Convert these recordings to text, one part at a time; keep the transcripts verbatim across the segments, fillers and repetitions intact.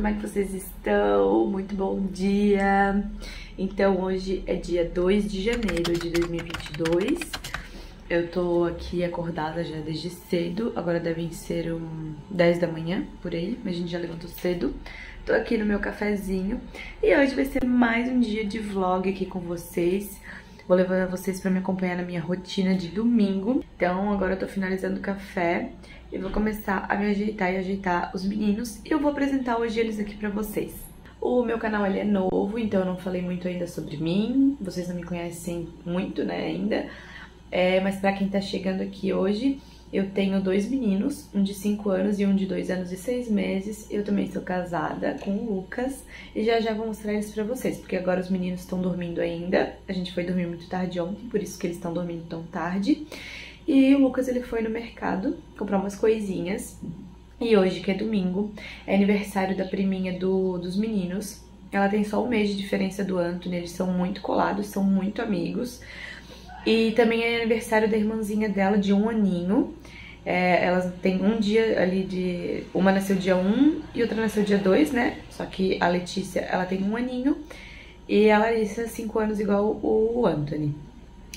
como é que vocês estão? Muito bom dia! Então hoje é dia dois de janeiro de dois mil e vinte e dois. Eu tô aqui acordada já desde cedo, agora devem ser um dez da manhã, por aí, mas a gente já levantou cedo. Tô aqui no meu cafezinho e hoje vai ser mais um dia de vlog aqui com vocês. Vou levar vocês pra me acompanhar na minha rotina de domingo. Então agora eu tô finalizando o café e vou começar a me ajeitar e ajeitar os meninos. E eu vou apresentar hoje eles aqui pra vocês. O meu canal ele é novo, então eu não falei muito ainda sobre mim. Vocês não me conhecem muito, né, ainda. É, mas pra quem tá chegando aqui hoje, eu tenho dois meninos, um de cinco anos e um de dois anos e seis meses. Eu também sou casada com o Lucas e já já vou mostrar eles pra vocês, porque agora os meninos estão dormindo ainda. A gente foi dormir muito tarde ontem, por isso que eles estão dormindo tão tarde. E o Lucas ele foi no mercado comprar umas coisinhas. E hoje, que é domingo, é aniversário da priminha do, dos meninos. Ela tem só um mês de diferença do Anthony, eles são muito colados, são muito amigos. E também é aniversário da irmãzinha dela, de um aninho. É, elas têm um dia ali de... Uma nasceu dia um e outra nasceu dia dois, né? Só que a Letícia, ela tem um aninho. E a Larissa, cinco anos, igual o Anthony.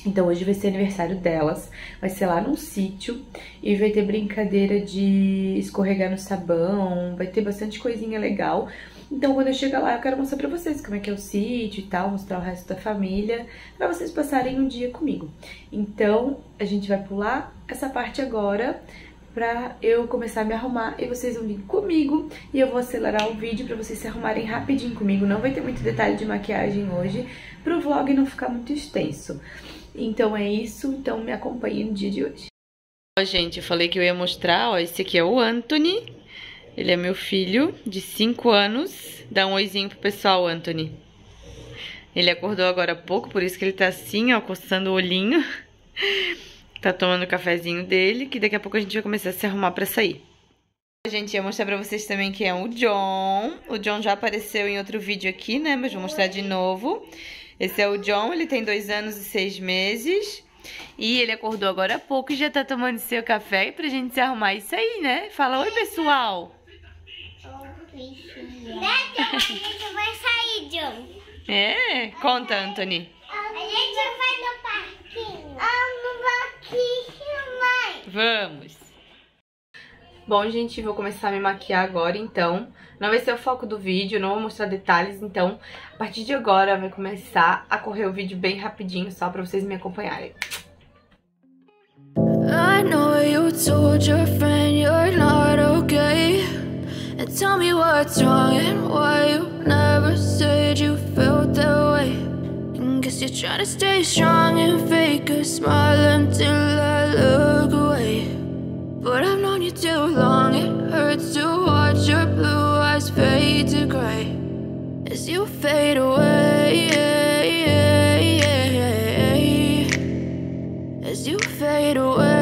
Então hoje vai ser aniversário delas. Vai ser lá num sítio. E vai ter brincadeira de escorregar no sabão. Vai ter bastante coisinha legal. Então quando eu chegar lá eu quero mostrar pra vocês como é que é o sítio e tal, mostrar o resto da família, pra vocês passarem um dia comigo. Então a gente vai pular essa parte agora pra eu começar a me arrumar e vocês vão vir comigo. E eu vou acelerar o vídeo pra vocês se arrumarem rapidinho comigo, não vai ter muito detalhe de maquiagem hoje, pro vlog não ficar muito extenso. Então é isso, então me acompanhem no dia de hoje. Ó gente, eu falei que eu ia mostrar, ó, esse aqui é o Anthony. Ele é meu filho, de cinco anos. Dá um oizinho pro pessoal, Anthony. Ele acordou agora há pouco, por isso que ele tá assim, ó, coçando o olhinho. Tá tomando o cafezinho dele, que daqui a pouco a gente vai começar a se arrumar pra sair. A gente ia mostrar pra vocês também que é o John. O John já apareceu em outro vídeo aqui, né? Mas vou mostrar de novo. Esse é o John, ele tem dois anos e seis meses. E ele acordou agora há pouco e já tá tomando seu café pra gente se arrumar e sair, né? Fala oi, pessoal! A gente vai sair, John. É? Conta, Anthony. A gente vai no parquinho. Ah, no parquinho, mãe. Vamos. Bom, gente, vou começar a me maquiar agora, então. Não vai ser o foco do vídeo, não vou mostrar detalhes, então. A partir de agora vai começar a correr o vídeo bem rapidinho, só pra vocês me acompanharem. I know you told your friend you're not okay. And tell me what's wrong and why you never said you felt that way. And guess you're trying to stay strong and fake a smile until I look away. But I've known you too long, it hurts to watch your blue eyes fade to gray as you fade away, as you fade away.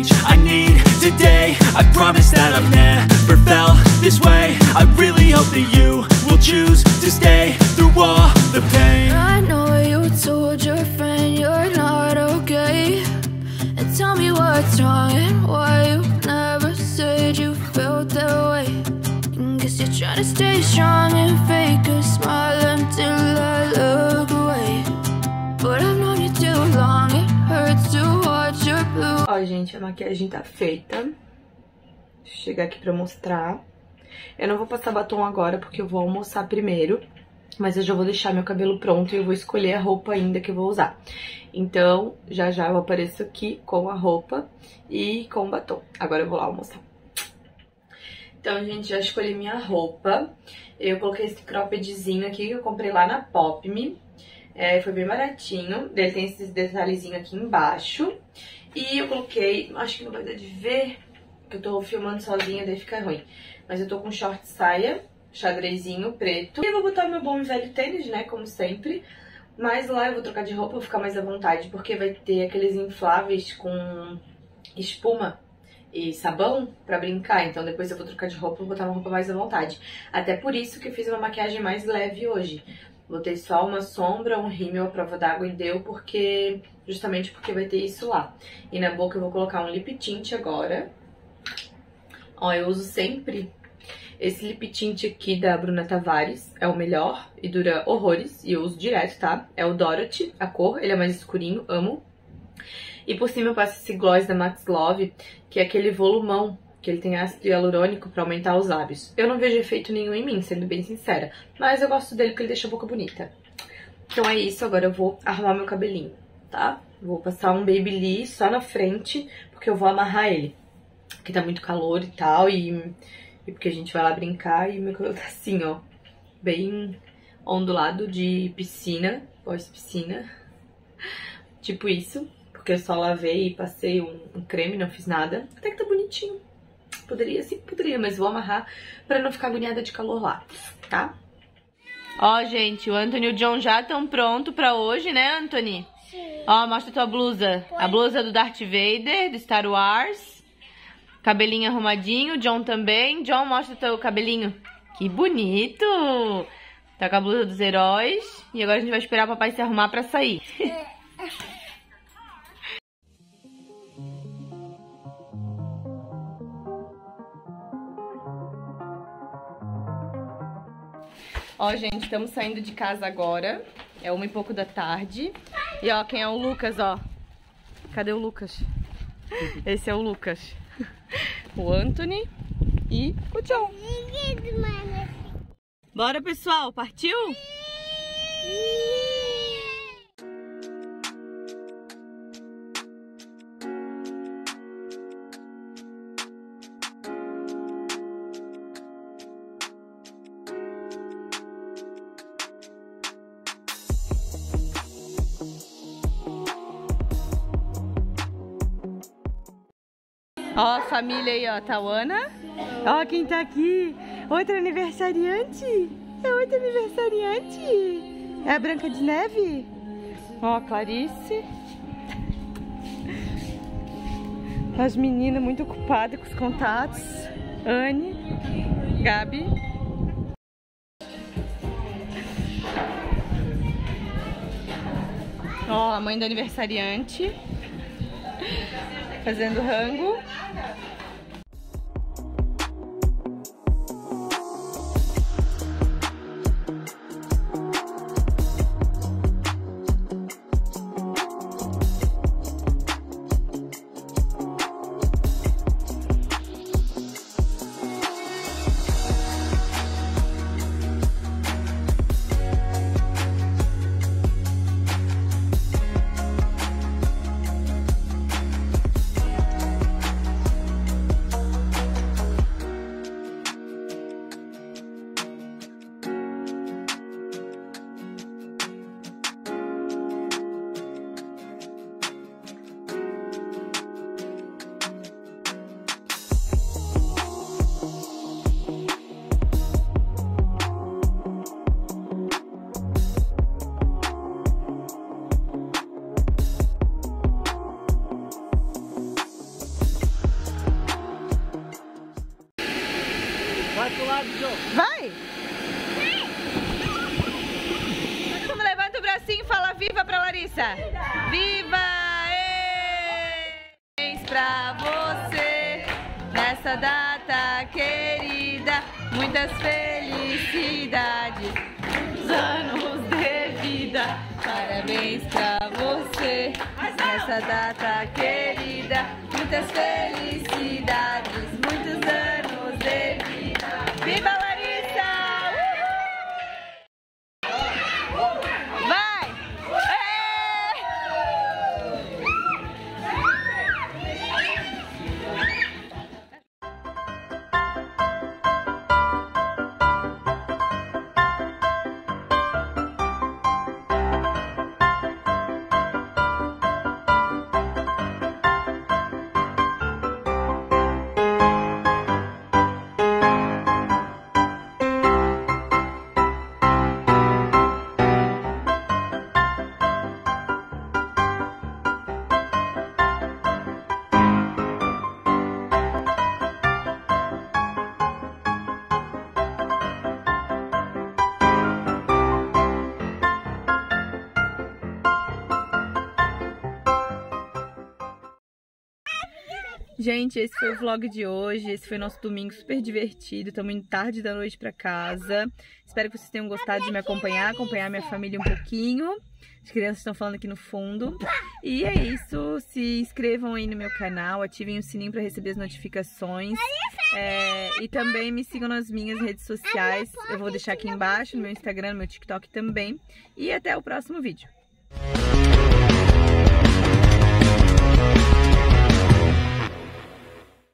I need today. I promise that I've never felt this way. I really hope that you will choose to stay through all the pain. I know you told your friend you're not okay. And tell me what's wrong and why you never said you felt that way. You're trying to stay strong and fake a smile until I look away. But I've known you too long, it hurts to watch your blue. Ó, gente, a maquiagem tá feita. Deixa eu chegar aqui pra mostrar. Eu não vou passar batom agora porque eu vou almoçar primeiro. Mas eu já vou deixar meu cabelo pronto e eu vou escolher a roupa ainda que eu vou usar. Então, já já eu apareço aqui com a roupa e com o batom. Agora eu vou lá almoçar. Então, gente, já escolhi minha roupa. Eu coloquei esse croppedzinho aqui que eu comprei lá na Popme. É, foi bem baratinho. Ele tem esses detalhezinhos aqui embaixo. E eu coloquei... Acho que não vai dar de ver, porque eu tô filmando sozinha, daí fica ruim. Mas eu tô com short saia, xadrezinho preto. E eu vou botar meu bom e velho tênis, né, como sempre. Mas lá eu vou trocar de roupa, vou ficar mais à vontade, porque vai ter aqueles infláveis com espuma e sabão pra brincar. Então depois eu vou trocar de roupa, vou botar uma roupa mais à vontade. Até por isso que eu fiz uma maquiagem mais leve hoje. Botei só uma sombra, um rímel à prova d'água e deu, porque... Justamente porque vai ter isso lá. E na boca eu vou colocar um lip tint agora. Ó, eu uso sempre esse lip tint aqui da Bruna Tavares. É o melhor e dura horrores. E eu uso direto, tá? É o Dorothy, a cor. Ele é mais escurinho, amo. E por cima eu passo esse gloss da Max Love, que é aquele volumão, que ele tem ácido hialurônico pra aumentar os lábios. Eu não vejo efeito nenhum em mim, sendo bem sincera, mas eu gosto dele porque ele deixa a boca bonita. Então é isso, agora eu vou arrumar meu cabelinho, tá? Vou passar um Baby Liss só na frente, porque eu vou amarrar ele, porque tá muito calor e tal, e, e porque a gente vai lá brincar e meu cabelo tá assim, ó, bem ondulado de piscina, pós-piscina, tipo isso. Porque eu só lavei e passei um, um creme, não fiz nada. Até que tá bonitinho. Poderia, sim, poderia, mas vou amarrar pra não ficar agoniada de calor lá, tá? Ó, gente, o Anthony e o John já estão prontos pra hoje, né, Anthony? Sim. Ó, mostra tua blusa. Foi. A blusa do Darth Vader, do Star Wars. Cabelinho arrumadinho, John também. John, mostra teu cabelinho. Que bonito! Tá com a blusa dos heróis. E agora a gente vai esperar o papai se arrumar pra sair. Ó, gente, estamos saindo de casa agora. É uma e pouco da tarde. E ó, quem é o Lucas, ó. Cadê o Lucas? Esse é o Lucas. O Anthony e o John. Bora, pessoal, partiu? Ó, a família aí, ó, tá o Ana. Ó, quem tá aqui. Outra aniversariante. É outra aniversariante. É a Branca de Neve. Ó, a Clarice. As meninas muito ocupadas com os contatos. Anne, Gabi. Ó, a mãe da aniversariante. Fazendo rango. Vai pro lado, João. Vai! Vamos, levanta o bracinho e fala viva pra Larissa. Viva! Viva! Eee! Pra você, nessa data querida, muitas felicidades, muitos anos de vida. Parabéns pra você, nessa data querida, muitas felicidades, muitos anos de vida. Viva Larissa! Uhul! Vai! É! Gente, esse foi o vlog de hoje, esse foi nosso domingo super divertido, estamos indo tarde da noite pra casa. Espero que vocês tenham gostado de me acompanhar, acompanhar minha família um pouquinho. As crianças estão falando aqui no fundo. E é isso, se inscrevam aí no meu canal, ativem o sininho pra receber as notificações. É, e também me sigam nas minhas redes sociais, eu vou deixar aqui embaixo, no meu Instagram, no meu TikTok também. E até o próximo vídeo.